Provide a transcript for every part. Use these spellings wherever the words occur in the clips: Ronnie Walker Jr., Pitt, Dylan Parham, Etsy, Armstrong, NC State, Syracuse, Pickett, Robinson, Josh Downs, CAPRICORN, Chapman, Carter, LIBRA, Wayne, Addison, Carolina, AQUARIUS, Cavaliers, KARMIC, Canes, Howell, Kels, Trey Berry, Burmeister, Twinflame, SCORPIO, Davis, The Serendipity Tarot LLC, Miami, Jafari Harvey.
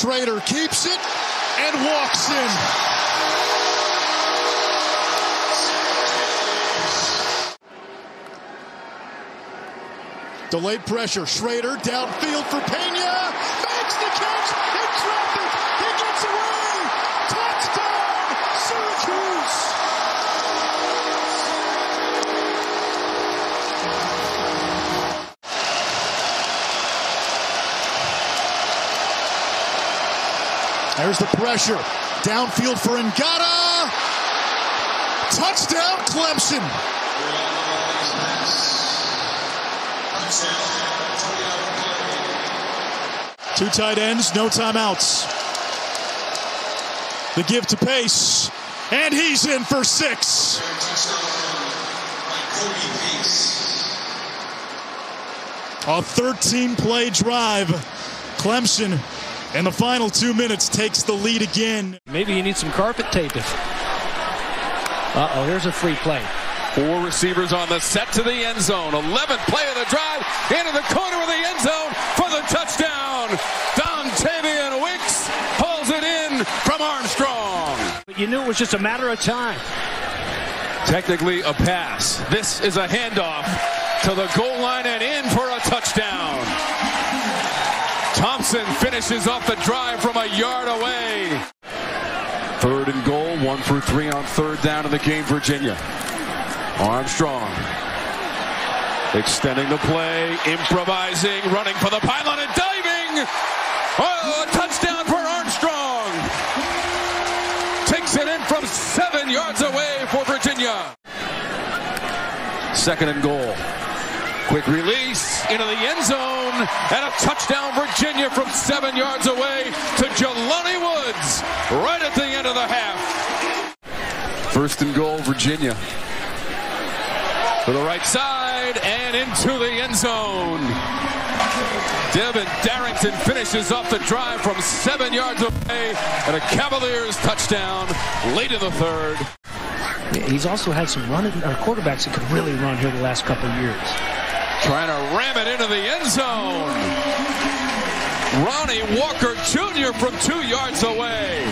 Schrader keeps it and walks in. Delayed pressure. Schrader downfield for Peña. Makes the catch in traffic. He gets away. Touchdown, Syracuse. There's the pressure. Downfield for Ingata. Touchdown, Clemson. 2 tight ends, no timeouts. The give to Pace, and he's in for 6. A 13-play drive. Clemson, in the final 2 minutes, takes the lead again. Maybe you need some carpet tape. Uh-oh, here's a free play. 4 receivers on the set to the end zone. 11th play of the drive, into the corner of the end zone for the touchdown. Tavian Wicks pulls it in from Armstrong. But you knew it was just a matter of time. Technically a pass. This is a handoff to the goal line and in for a touchdown. Thompson finishes off the drive from a yard away. 3rd and goal, 1 for 3 on 3rd down in the game, Virginia. Armstrong extending the play, improvising, running for the pylon and diving. Oh, a touchdown for Armstrong. Takes it in from 7 yards away for Virginia. 2nd and goal. Quick release into the end zone and a touchdown Virginia from 7 yards away to Jelani Woods right at the end of the half. 1st and goal, Virginia. To the right side and into the end zone. Devin Darrington finishes off the drive from 7 yards away and a Cavaliers touchdown late in the 3rd. He's also had some quarterbacks that could really run here the last couple of years. Trying to ram it into the end zone. Ronnie Walker Jr. from 2 yards away.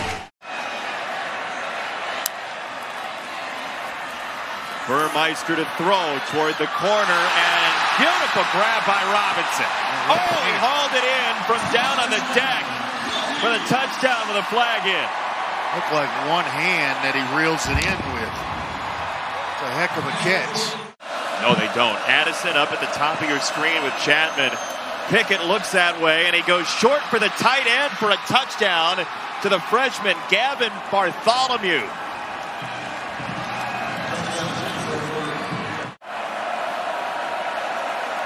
Burmeister to throw toward the corner, and beautiful grab by Robinson. Oh, he hauled it in from down on the deck for the touchdown with a flag in. Looked like one hand that he reels it in with. It's a heck of a catch. No, they don't. Addison up at the top of your screen with Chapman. Pickett looks that way, and he goes short for the tight end for a touchdown to the freshman, Gavin Bartholomew.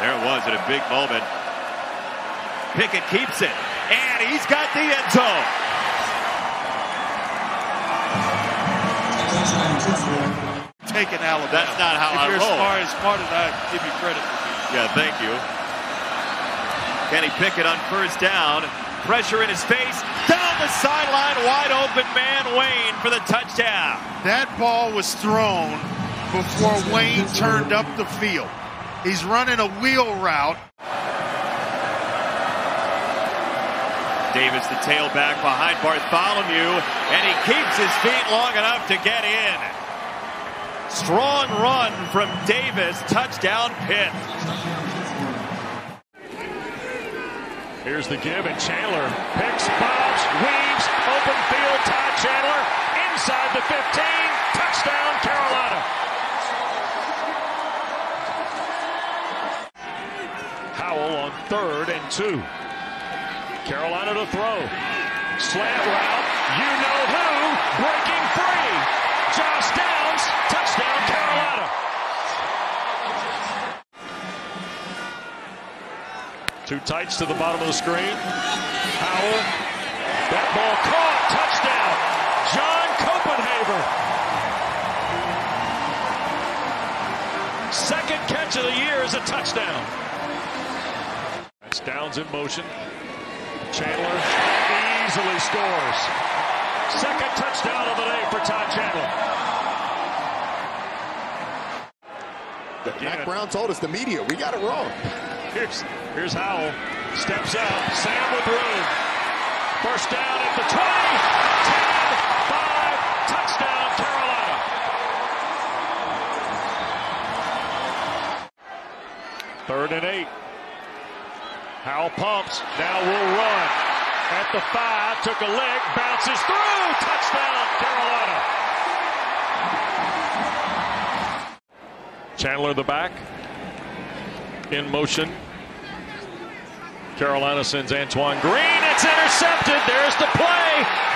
There it was at a big moment. Pickett keeps it, and he's got the end zone. Taking Alabama. That's not how I roll. If you're smart as I give you credit for me. Yeah, thank you. Kenny Pickett on 1st down. Pressure in his face. Down the sideline, wide open man, Wayne for the touchdown. That ball was thrown before Wayne turned up the field. He's running a wheel route. Davis, the tailback behind Bartholomew, and he keeps his feet long enough to get in. Strong run from Davis, touchdown Pitt. Here's the give, and Chandler picks, bobs, weaves, open field, Todd Chandler, inside the 15, touchdown Carolina. Howell on 3rd and 2. Carolina to throw. Slant route. You know who. Breaking free. Josh Downs. Touchdown, Carolina. 2 tights to the bottom of the screen. Howell. That ball caught. Touchdown. John Copenhaver. 2nd catch of the year is a touchdown. Downs in motion. Chandler easily scores. 2nd touchdown of the day for Todd Chandler. Mack Brown told us, the media, we got it wrong. Here's Howell. Steps out. Sam with room. First down at the 20, 10, 5, touchdown Carolina. Third and 8. Howell pumps, now will run. At the 5, took a lick, bounces through, touchdown Carolina. Chandler in the back, in motion. Carolina sends Antoine Green. It's intercepted. There's the play.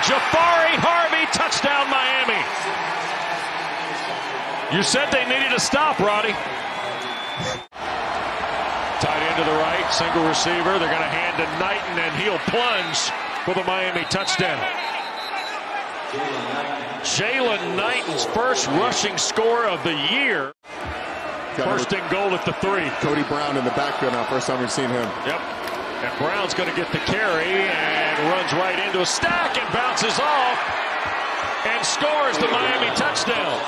Jafari Harvey, touchdown Miami. You said they needed a stop, Roddy. Tight end to the right, single receiver. They're going to hand to Knighton, and he'll plunge for the Miami touchdown. Jalen Knighton's first rushing score of the year. First and goal at the 3. Cody Brown in the backfield now. First time we've seen him. Yep. And Brown's going to get the carry and runs right into a stack and bounces off and scores the Miami touchdown.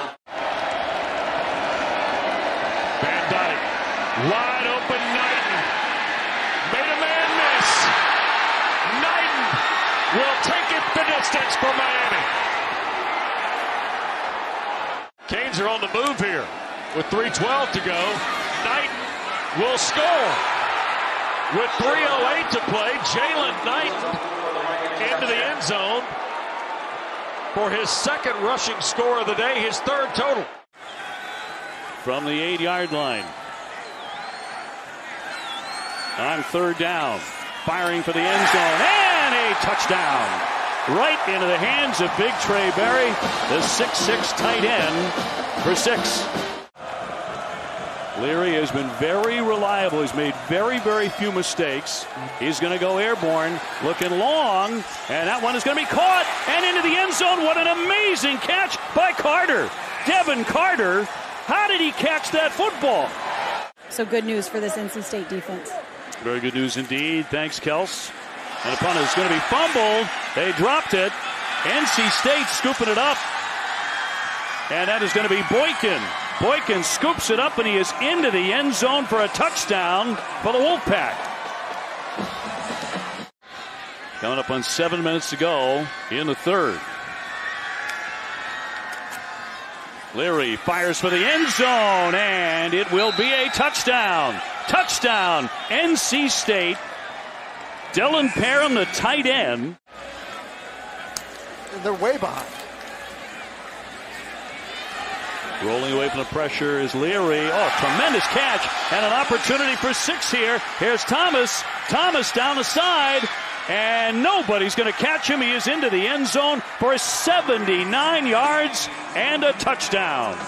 Van Dyke, wide open Knighton, made a man miss. Knighton will take it the distance for Miami. Canes are on the move here with 3:12 to go. Knighton will score. With 3:08 to play, Jalen Knighton into the end zone for his second rushing score of the day, his third total. From the 8-yard line. On third down, firing for the end zone, and a touchdown. Right into the hands of Big Trey Berry, the 6'6" tight end for 6. Leary has been very reliable. He's made very, very few mistakes. He's going to go airborne, looking long, and that one is going to be caught and into the end zone. What an amazing catch by Carter. Devin Carter, how did he catch that football? So good news for this NC State defense. Very good news indeed. Thanks, Kels. And the punt is going to be fumbled. They dropped it. NC State scooping it up. And that is going to be Boykin. Boykin scoops it up, and he is into the end zone for a touchdown for the Wolfpack. Coming up on 7 minutes to go in the third. Leary fires for the end zone, and it will be a touchdown. Touchdown, NC State. Dylan Parham, the tight end. They're way behind. Rolling away from the pressure is Leary. Oh, tremendous catch and an opportunity for 6 here. Here's Thomas. Thomas down the side, and nobody's going to catch him. He is into the end zone for 79 yards and a touchdown.